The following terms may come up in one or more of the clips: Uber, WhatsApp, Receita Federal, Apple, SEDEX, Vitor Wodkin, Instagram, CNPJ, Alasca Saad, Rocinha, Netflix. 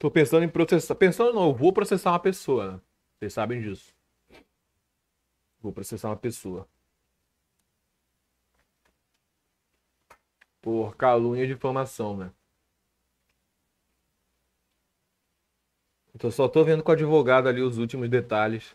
Tô pensando em processar. Pensando não, eu vou processar uma pessoa, né? Vocês sabem disso. Vou processar uma pessoa. Por calúnia de difamação, né? Então só tô vendo com o advogado ali os últimos detalhes.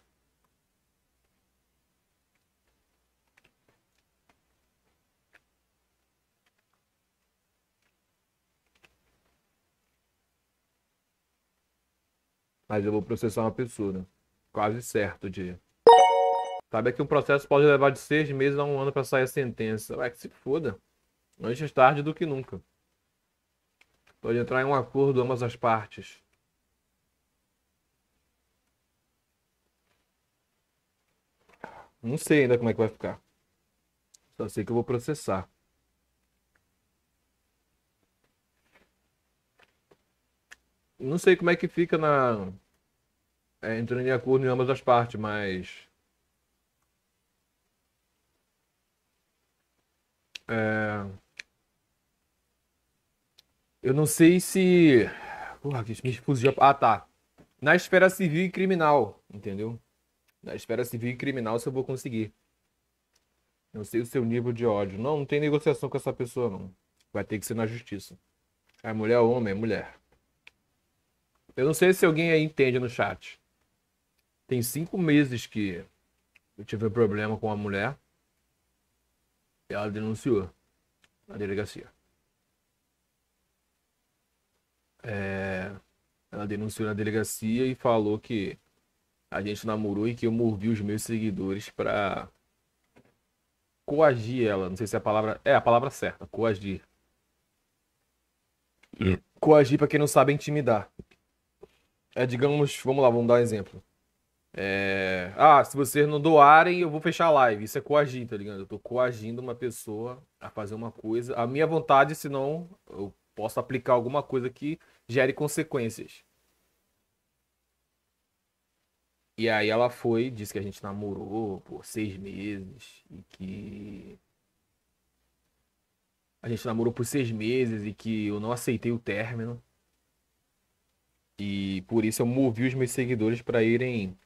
Mas eu vou processar uma pessoa, né? Quase certo de... Sabe que um processo pode levar de 6 meses a 1 ano para sair a sentença. Vai que se foda. Antes tarde do que nunca. Pode entrar em um acordo ambas as partes. Não sei ainda como é que vai ficar. Só sei que eu vou processar. Não sei como é que fica na... entrando em acordo em ambas as partes, mas... Eu não sei se... Porra, que me fugiu... Ah, tá. Na esfera civil e criminal, entendeu? Na esfera civil e criminal, se eu vou conseguir. Não sei o seu nível de ódio. Não, não tem negociação com essa pessoa, não. Vai ter que ser na justiça. É mulher ou homem? É mulher. Eu não sei se alguém aí entende no chat. Tem 5 meses que eu tive um problema com uma mulher. E ela denunciou na delegacia. Ela denunciou na delegacia e falou que a gente namorou e que eu movi os meus seguidores pra coagir ela. Não sei se é a palavra... É a palavra certa, coagir. Coagir, pra quem não sabe, é intimidar. É, digamos, vamos lá, vamos dar um exemplo. Se vocês não doarem, eu vou fechar a live. Isso é coagir, tá ligado? Eu tô coagindo uma pessoa a fazer uma coisa. A minha vontade, senão eu posso aplicar alguma coisa que gere consequências. E aí ela foi, disse que a gente namorou por 6 meses e que... A gente namorou por 6 meses e que eu não aceitei o término. E por isso eu movi os meus seguidores pra irem...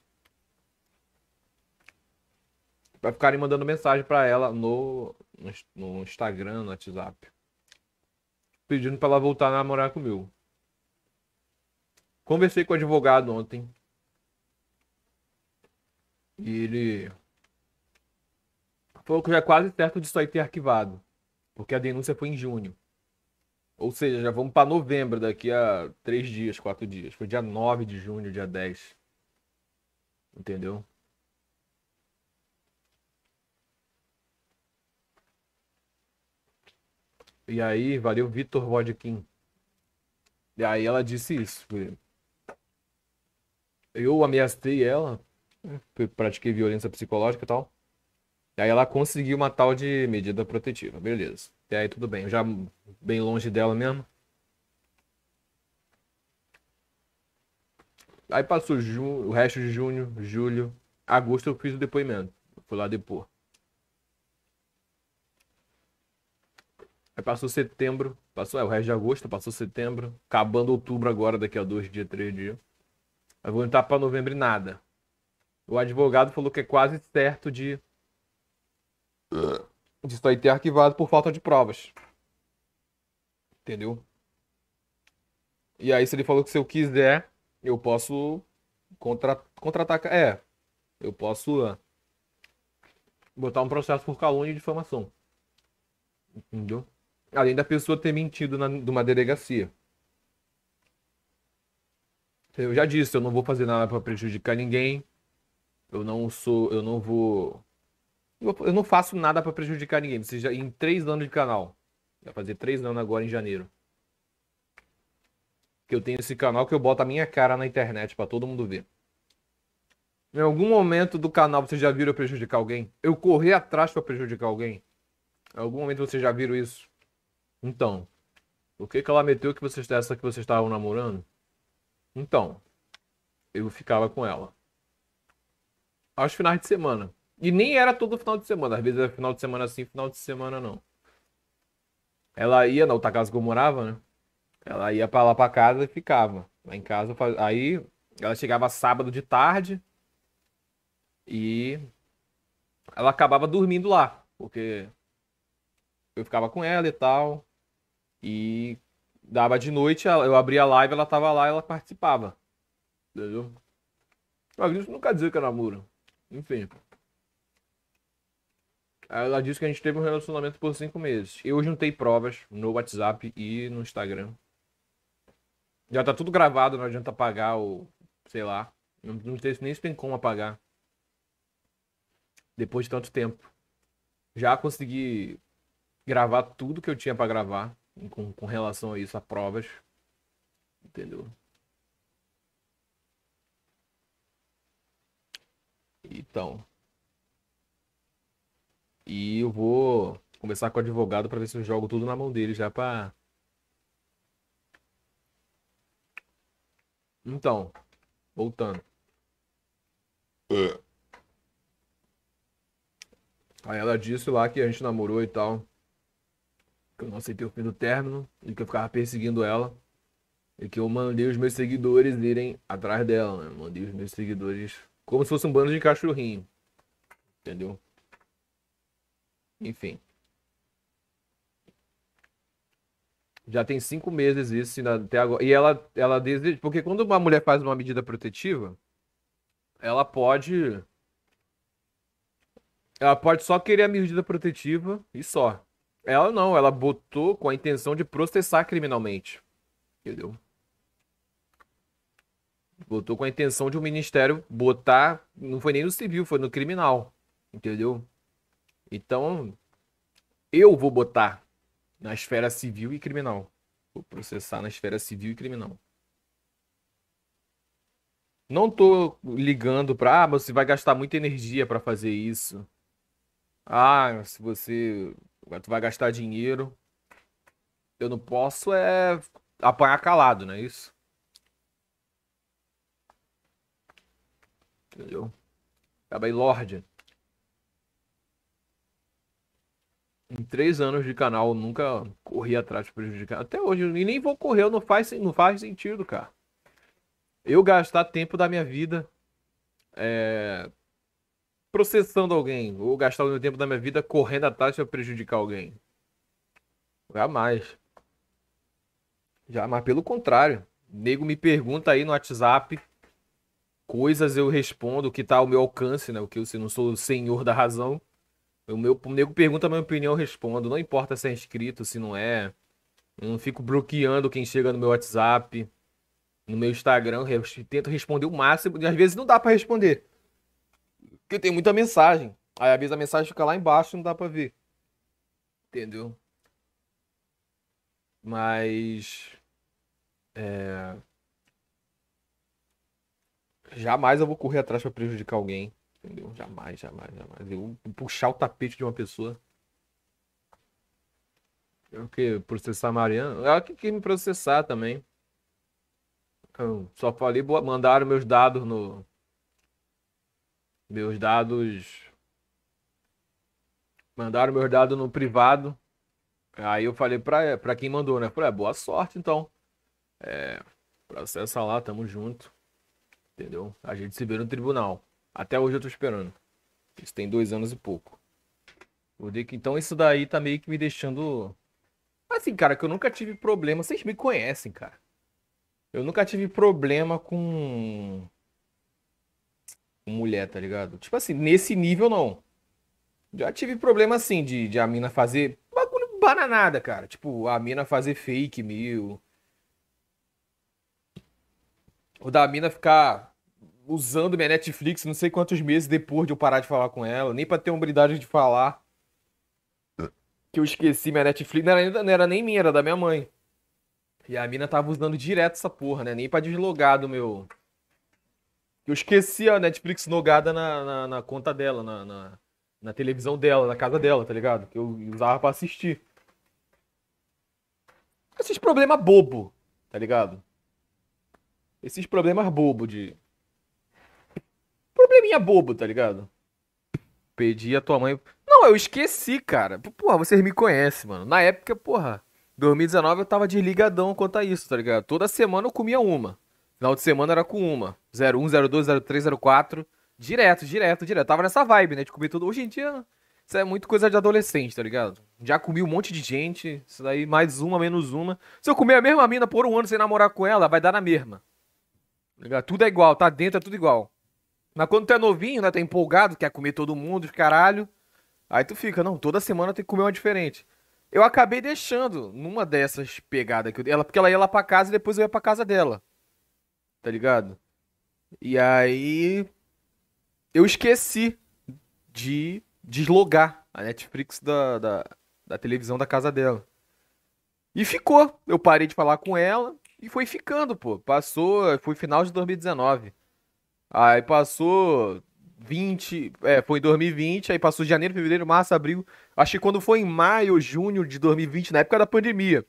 Pra ficarem mandando mensagem pra ela no Instagram, no WhatsApp. Pedindo pra ela voltar a namorar comigo. Conversei com o advogado ontem. E ele... Falou que já é quase certo disso aí ter arquivado. Porque a denúncia foi em junho. Ou seja, já vamos para novembro daqui a 3 dias, 4 dias. Foi dia 9 de junho, dia 10. Entendeu? E aí, valeu Vitor Wodkin. E aí ela disse isso. Eu ameacei ela, pratiquei violência psicológica e tal. E aí ela conseguiu uma tal de medida protetiva, beleza. E aí tudo bem, eu já bem longe dela mesmo. Aí passou o resto de junho, julho, agosto eu fiz o depoimento. Eu fui lá depor. Aí passou setembro, passou o resto de agosto, passou setembro. Acabando outubro agora, daqui a 2 dias, 3 dias. Aí vou entrar pra novembro e nada. O advogado falou que é quase certo de isso aí ter arquivado por falta de provas. Entendeu? E aí se ele falou que se eu quiser, eu posso contratar... eu posso botar um processo por calúnia e difamação. Entendeu? Além da pessoa ter mentido numa delegacia. Eu já disse, eu não vou fazer nada pra prejudicar ninguém. Eu não faço nada pra prejudicar ninguém. Vocês já, em 3 anos de canal. Vai fazer 3 anos agora em janeiro. Que eu tenho esse canal que eu boto a minha cara na internet pra todo mundo ver. Em algum momento do canal vocês já viram eu prejudicar alguém? Eu corri atrás pra prejudicar alguém? Em algum momento vocês já viram isso? Então. O que que ela meteu que vocês dessa que vocês estavam namorando? Então. Eu ficava com ela. Aos finais de semana. E nem era todo final de semana. Às vezes era final de semana sim, final de semana não. Ela ia na outra casa que eu morava, né? Ela ia pra lá pra casa e ficava. Lá em casa, aí ela chegava sábado de tarde e ela acabava dormindo lá, porque eu ficava com ela e tal. E dava de noite, eu abria a live, ela tava lá e ela participava. Entendeu? Mas isso não quer dizer que eu namoro. Enfim. Ela disse que a gente teve um relacionamento por 5 meses. Eu juntei provas no WhatsApp e no Instagram. Já tá tudo gravado, não adianta apagar ou... sei lá. Não sei nem se tem como apagar. Depois de tanto tempo. Já consegui gravar tudo que eu tinha pra gravar com relação a isso, a provas. Entendeu? Então... E eu vou conversar com o advogado pra ver se eu jogo tudo na mão dele já pra... Então, voltando. Aí ela disse lá que a gente namorou e tal. Que eu não aceitei o fim do término e que eu ficava perseguindo ela. E que eu mandei os meus seguidores irem atrás dela, né? Mandei os meus seguidores como se fosse um bando de cachorrinho. Entendeu? Enfim. Já tem 5 meses isso até agora. E ela deseja... Porque quando uma mulher faz uma medida protetiva, ela pode... Ela pode só querer a medida protetiva e só. Ela não, ela botou com a intenção de processar criminalmente. Entendeu? Botou com a intenção de um ministério botar... Não foi nem no civil, foi no criminal. Entendeu? Então, eu vou botar na esfera civil e criminal. Vou processar na esfera civil e criminal. Não tô ligando pra, você vai gastar muita energia pra fazer isso. Ah, se você vai gastar dinheiro. Eu não posso é apanhar calado, não é isso? Entendeu? Acaba aí, Lorde. Em 3 anos de canal, eu nunca corri atrás de prejudicar. Até hoje, e nem vou correr, não faz sentido, cara. Eu gastar tempo da minha vida processando alguém, ou gastar o meu tempo da minha vida correndo atrás pra prejudicar alguém. Jamais. Jamais, pelo contrário. O nego me pergunta aí no WhatsApp, coisas eu respondo, o que tá ao meu alcance, né? O que eu não sou o senhor da razão. O nego pergunta a minha opinião, eu respondo. Não importa se é inscrito, se não é. Eu não fico bloqueando quem chega no meu WhatsApp. No meu Instagram, eu tento responder o máximo. E às vezes não dá pra responder. Porque tem muita mensagem. Aí às vezes a mensagem fica lá embaixo e não dá pra ver. Entendeu? Mas... Jamais eu vou correr atrás pra prejudicar alguém. Entendeu? Jamais, jamais, jamais. Eu puxar o tapete de uma pessoa. Eu que processar a Mariana. Ela que quer me processar também. Eu só falei, mandaram meus dados no... Meus dados... Mandaram meus dados no privado. Aí eu falei pra quem mandou, né? Eu falei, boa sorte então. Processa lá, tamo junto. Entendeu? A gente se vê no tribunal. Até hoje eu tô esperando. Isso tem 2 anos e pouco. Então isso daí tá meio que me deixando... Assim, cara, que eu nunca tive problema. Vocês me conhecem, cara. Eu nunca tive problema com mulher, tá ligado? Tipo assim, nesse nível não. Já tive problema assim de a mina fazer... Bagulho bananada, cara. Tipo, a mina fazer fake mil. Ou da mina ficar... usando minha Netflix não sei quantos meses depois de eu parar de falar com ela. Nem pra ter humildade de falar que eu esqueci minha Netflix. Não era nem minha, era da minha mãe. E a mina tava usando direto essa porra, né? Nem pra deslogar do meu... Eu esqueci a Netflix logada na conta dela, na televisão dela, na casa dela, tá ligado? Que eu usava pra assistir. Esses problemas bobo, tá ligado? Esses problemas bobo de... Probleminha bobo, tá ligado? Pedi a tua mãe... Não, eu esqueci, cara. Porra, vocês me conhecem, mano. Na época, porra, 2019 eu tava desligadão quanto a isso, tá ligado? Toda semana eu comia uma. Final de semana era com uma. 01, 02, 03, 04. Direto. Tava nessa vibe, né? De comer tudo. Hoje em dia, isso é muito coisa de adolescente, tá ligado? Já comi um monte de gente. Isso daí, mais uma, menos uma. Se eu comer a mesma mina por um ano sem namorar com ela, vai dar na mesma. Ligado? Tudo é igual, tá dentro, é tudo igual. Mas quando tu é novinho, né? Tá empolgado, quer comer todo mundo, de caralho. Aí tu fica, não, toda semana tem que comer uma diferente. Eu acabei deixando numa dessas pegadas que eu... porque ela ia lá pra casa e depois eu ia pra casa dela. Tá ligado? E aí... eu esqueci de deslogar a Netflix da televisão da casa dela. E ficou. Eu parei de falar com ela e foi ficando, pô. Passou... foi final de 2019. Aí passou... foi em 2020, aí passou janeiro, fevereiro, março, abril. Acho que quando foi em maio ou junho de 2020, na época da pandemia,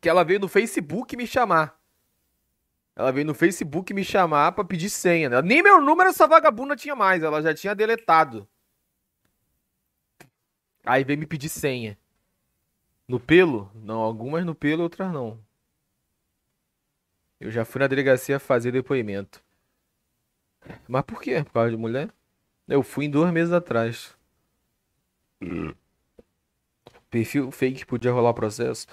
que ela veio no Facebook me chamar. Ela veio no Facebook me chamar pra pedir senha, né? Nem meu número essa vagabunda tinha mais, ela já tinha deletado. Aí veio me pedir senha. No pelo? Não, algumas no pelo, outras não. Eu já fui na delegacia fazer depoimento. Mas por quê? Por causa de mulher? Eu fui em 2 meses atrás. Perfil fake, podia rolar processo?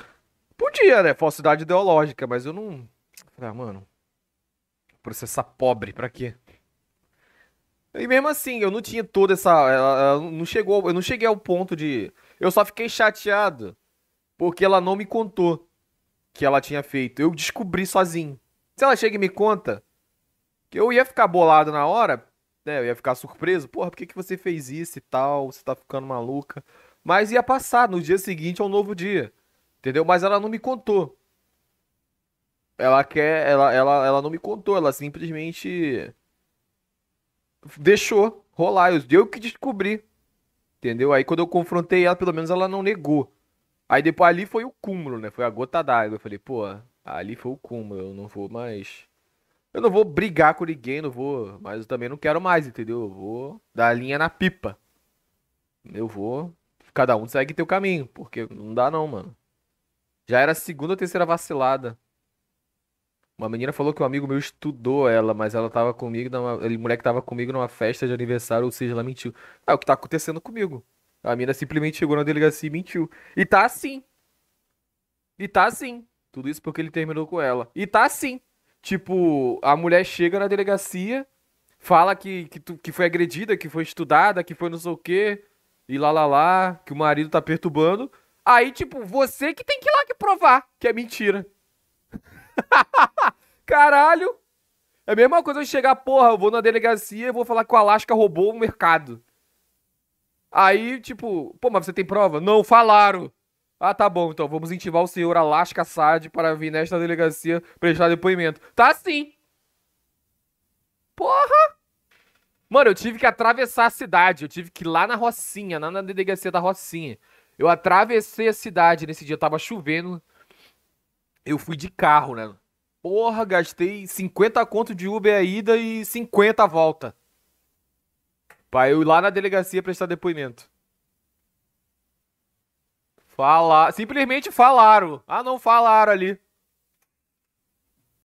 Podia, né? Falsidade ideológica, mas eu não... ah, mano... processar pobre, pra quê? E mesmo assim, eu não tinha toda essa... eu não cheguei ao ponto de... eu só fiquei chateado porque ela não me contou que ela tinha feito. Eu descobri sozinho. Se ela chega e me conta... que eu ia ficar bolado na hora, né? Eu ia ficar surpreso. Porra, por que você fez isso e tal? Você tá ficando maluca. Mas ia passar. No dia seguinte é um novo dia. Entendeu? Mas ela não me contou. Ela não me contou. Ela simplesmente deixou rolar. Eu que descobri. Entendeu? Aí quando eu confrontei ela, pelo menos ela não negou. Aí depois ali foi o cúmulo, né? Foi a gota d'água. Eu falei, pô, ali foi o cúmulo. Eu não vou mais... eu não vou brigar com ninguém, não vou... mas eu também não quero mais, entendeu? Eu vou dar linha na pipa. Eu vou... cada um segue teu caminho, porque não dá não, mano. Já era a segunda ou terceira vacilada. Uma menina falou que um amigo meu estudou ela, mas ela tava comigo... o moleque tava comigo numa festa de aniversário, ou seja, ela mentiu. É o que tá acontecendo comigo. A menina simplesmente chegou na delegacia e mentiu. E tá assim. E tá assim. Tudo isso porque ele terminou com ela. E tá assim. Tipo, a mulher chega na delegacia, fala que foi agredida, que foi estudada, que foi não sei o quê, e lá, que o marido tá perturbando. Aí, tipo, você que tem que ir lá que provar que é mentira. Caralho! É a mesma coisa eu chegar, porra, eu vou na delegacia e vou falar que o Alasca roubou o mercado. Aí, tipo, pô, mas você tem prova? Não, falaram. Ah, tá bom, então vamos incentivar o senhor Alasca Saad para vir nesta delegacia prestar depoimento. Tá sim! Porra! Mano, eu tive que atravessar a cidade. Eu tive que ir lá na Rocinha, lá na delegacia da Rocinha. Eu atravessei a cidade nesse dia, tava chovendo. Eu fui de carro, né? Porra, gastei 50 conto de Uber a ida e 50 a volta. Pra eu ir lá na delegacia prestar depoimento. Simplesmente falaram. Ah, não, falaram ali.